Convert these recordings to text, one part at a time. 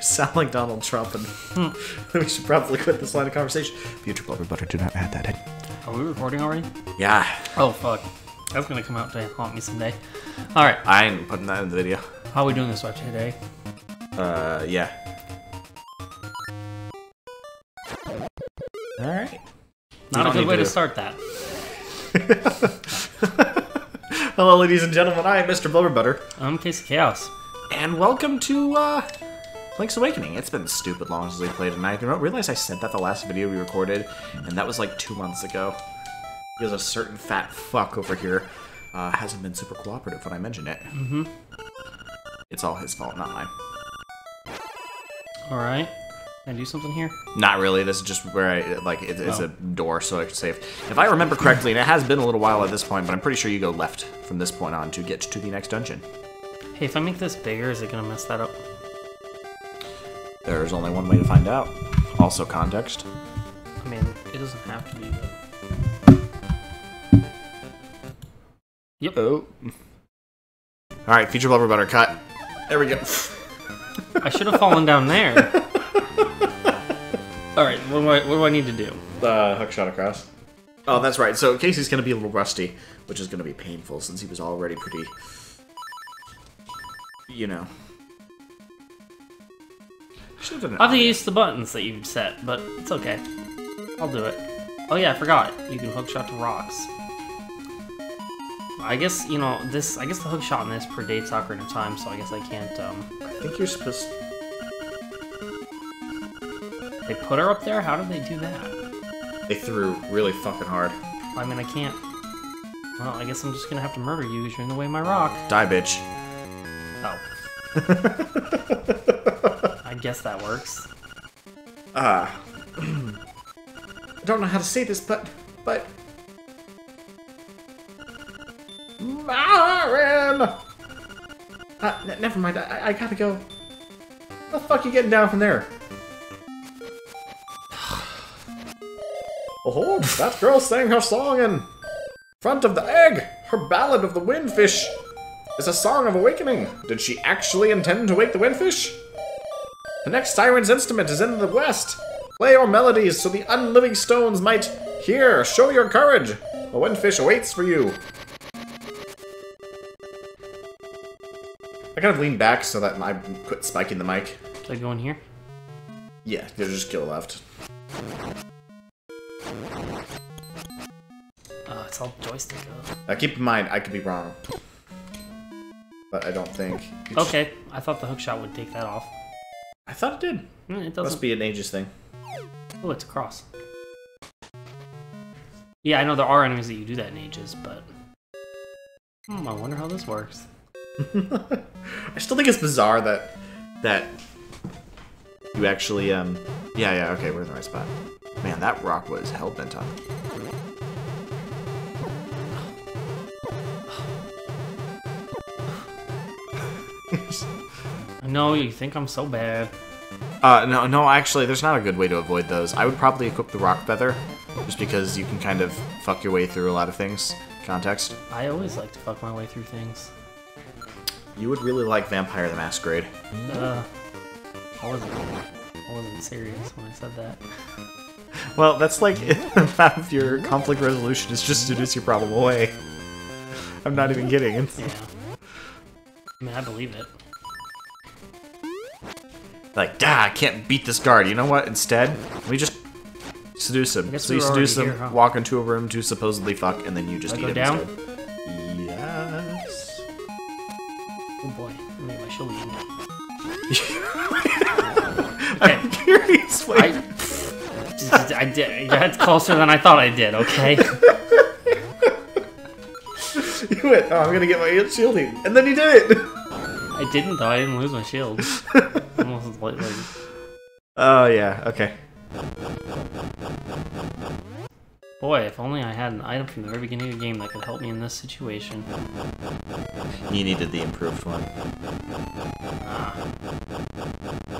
sound like Donald Trump, and we should probably quit this line of conversation. Future blubber butter, do not add that in. Are we recording already? Yeah. Oh, fuck. That's gonna come out to haunt me someday. Alright. I ain't putting that in the video. How are we doing this right today? Yeah. Alright. Not a good way to start that. Hello, ladies and gentlemen. I am Mr. Blubberbutter. I'm Casey Chaos. And welcome to, Link's Awakening. It's been stupid long since we played it, and I realized I said that the last video we recorded, and that was like 2 months ago. Because a certain fat fuck over here hasn't been super cooperative when I mentioned it. Mm-hmm. It's all his fault, not mine. Alright. Can I do something here? Not really. This is just where I, like, it's a door, so I can save. If I remember correctly, and it has been a little while at this point, but I'm pretty sure you go left from this point on to get to the next dungeon. Hey, if I make this bigger, is it gonna mess that up? There's only one way to find out. Also, context. I mean, it doesn't have to be, but... Yep. Oh. Alright, Future Blubberbutter, cut. There we go. I should have fallen down there. Alright, what do I need to do? Hookshot across. Oh, that's right. So Casey's gonna be a little rusty, which is gonna be painful since he was already pretty... You know. I'll have to use the buttons that you've set, but it's okay. I'll do it. Oh yeah, I forgot. You can hookshot to rocks. I guess, you know, this... I guess the hookshot in this predates Ocarina of Time, so I guess I can't, I think you're supposed to... They put her up there? How did they do that? They threw really fucking hard. I mean, I can't... Well, I guess I'm just gonna have to murder you because you're in the way of my rock. Die, bitch. Oh. I guess that works. I don't know how to say this, but... Marin! Never mind, I gotta go. How the fuck are you getting down from there? Behold, that girl sang her song in front of the egg! Her Ballad of the Windfish is a song of awakening. Did she actually intend to wake the windfish? The next Siren's Instrument is in the west. Play your melodies so the Unliving Stones might hear. Show your courage. The windfish awaits for you. I kind of lean back so that I quit spiking the mic. Should I go in here? Yeah, just go left. It's all joystick up. Now keep in mind, I could be wrong. But I don't think... Okay, I thought the hookshot would take that off. I thought it did. It doesn't. Must be an Aegis thing. Oh, it's a cross. Yeah, I know there are enemies that you do that in Aegis, but... I wonder how this works. I still think it's bizarre that you actually, Yeah, okay, we're in the right spot. Man, that rock was hell-bent on it. No, you think I'm so bad. No, actually, there's not a good way to avoid those. I would probably equip the Rock Feather, just because you can kind of fuck your way through a lot of things. Context. I always like to fuck my way through things. You would really like Vampire the Masquerade. I wasn't serious when I said that. Well, that's like half of your conflict resolution is just seduce your problem away. I'm not even kidding. Yeah. I mean, I believe it. Like, I can't beat this guard. You know what? Instead, we just seduce him. So you seduce him, huh? Walk into a room to supposedly fuck, and then you just eat him down? Instead. Yes. Oh boy. Anyway, she'll leave me. Okay. I'm curious. I did. That's closer than I thought I did. Okay. You went. Oh, I'm gonna get my shield, and then you did it. I didn't though. I didn't lose my shield. Oh, yeah, okay. Boy, if only I had an item from the very beginning of the game that could help me in this situation. You needed the improved one.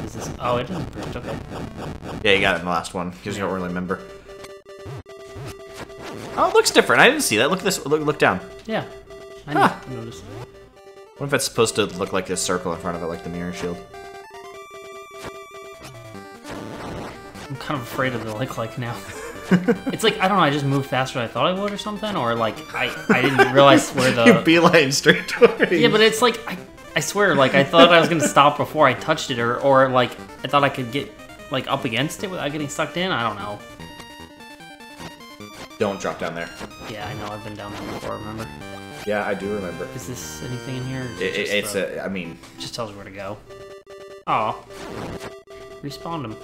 Is this... Oh, it is improved, okay. Yeah, you got it in the last one, because you don't really remember. Oh, it looks different. I didn't see that. Look at this. Look down. Yeah, I noticed. What if it's supposed to look like a circle in front of it, like the mirror shield? I'm kind of afraid of the lick-lick now. It's like, I don't know, I just moved faster than I thought I would or something, or like, I didn't realize where the... You beeline straight toward it. Yeah, but it's like, I swear, like, I thought I was going to stop before I touched it, or like, I thought I could get, like, up against it without getting sucked in, I don't know. Don't drop down there. Yeah, I know, I've been down there before, remember? Yeah, I do remember. Is this anything in here? It's a, I mean... It just tells you where to go. Oh, respawned him.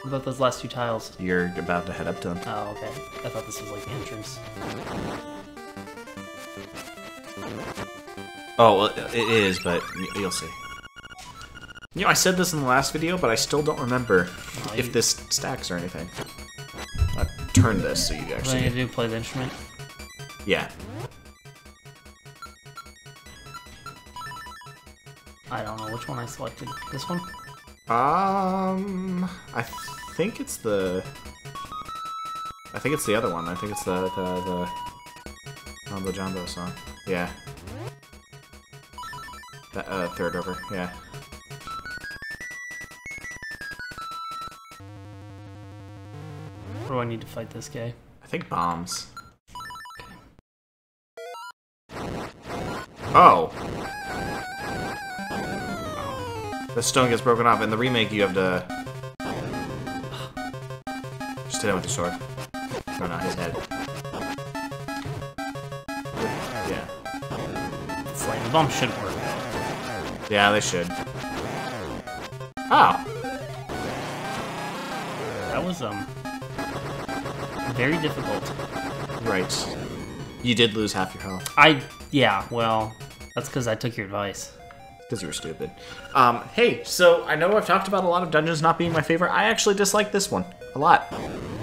What about those last two tiles? You're about to head up to them. Oh, okay. I thought this was like the entrance. Oh, well, it is, but you'll see. You know, I said this in the last video, but I still don't remember if this stacks or anything. I'll turn this so you actually... What I need to do, play the instrument? Yeah. I don't know which one I selected. This one? I think it's the other one. I think it's the Mambo Jumbo song. Yeah. That third over. Yeah. What do I need to fight this guy? I think bombs. Okay. Oh. The stone gets broken off. In the remake, you have to... Just hit him with your sword. No, not his head. Yeah. It's like, the bomb should work. Yeah, they should. Oh! That was, very difficult. Right. You did lose half your health. Yeah, well, that's because I took your advice. Because you were stupid. Hey, so I know I've talked about a lot of dungeons not being my favorite. I actually dislike this one a lot.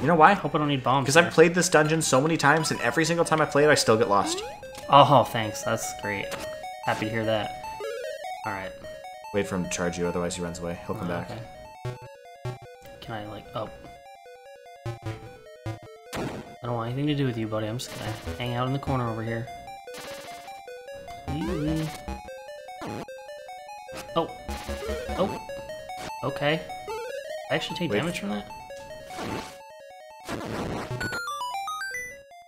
You know why? I hope I don't need bombs. Because I've played this dungeon so many times, and every single time I play it, I still get lost. Oh, thanks. That's great. Happy to hear that. All right. Wait for him to charge you, otherwise he runs away. He'll come back. Okay. Can I, like, oh. I don't want anything to do with you, buddy. I'm just gonna hang out in the corner over here. Please. Oh. Oh. Okay. I actually take damage from that?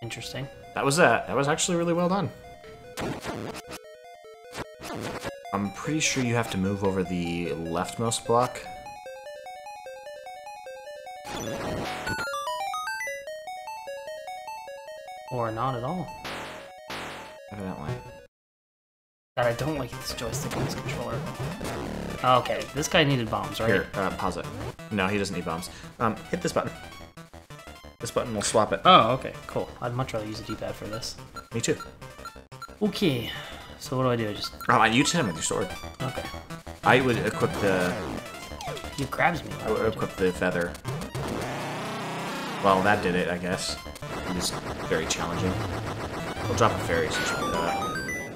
Interesting. That was actually really well done. I'm pretty sure you have to move over the leftmost block. Or not at all. Evidently. God, I don't like this joystick and this controller. Okay, this guy needed bombs, right? Here, pause it. No, he doesn't need bombs. Hit this button. This button will swap it. Oh, okay, cool. I'd much rather use a D-pad for this. Me too. Okay, so what do? I just... Oh, you hit him with your sword. Okay. I would equip the... He grabs me. I would equip the feather. Well, that did it, I guess. It was very challenging. We'll drop a fairy since we do that.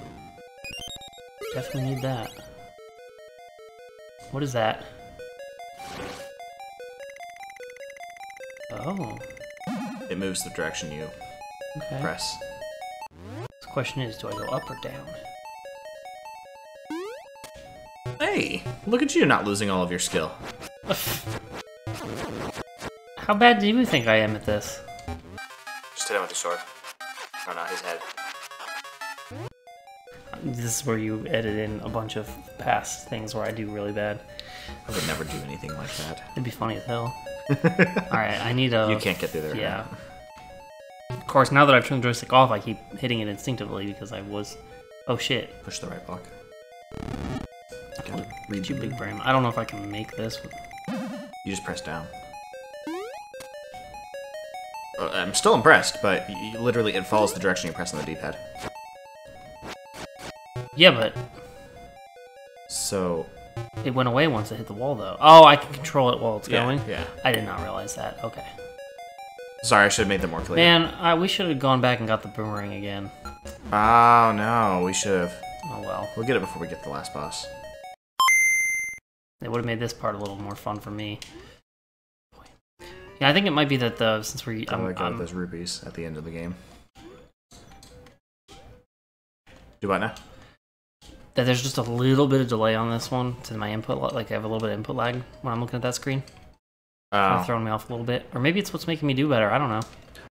Definitely need that. What is that? Oh. It moves the direction you press. The question is, do I go up or down? Hey! Look at you not losing all of your skill. How bad do you think I am at this? Just hit him with your sword. Oh, not his head. This is where you edit in a bunch of past things where I do really bad. I would never do anything like that. It'd be funny as hell. Alright, I need a... You can't get through there. Yeah. Right. Of course, now that I've turned the joystick off, I keep hitting it instinctively because I was... Oh, shit. Push the right block. Read you, big brain. I don't know if I can make this. You just press down. I'm still impressed, but literally it follows the direction you press on the D-pad. Yeah, but... So... It went away once it hit the wall, though. Oh, I can control it while it's going? Yeah. I did not realize that. Okay. Sorry, I should have made that more clear. Man, we should have gone back and got the boomerang again. Oh, no, we should have. Oh, well. We'll get it before we get the last boss. It would have made this part a little more fun for me. Boy. Yeah, I think it might be that, though, since we're... I got those rupees at the end of the game. Do what now? that there's just a little bit of delay on this one to my input, like I have a little bit of input lag when I'm looking at that screen. It's kind of throwing me off a little bit. Or maybe it's what's making me do better, I don't know.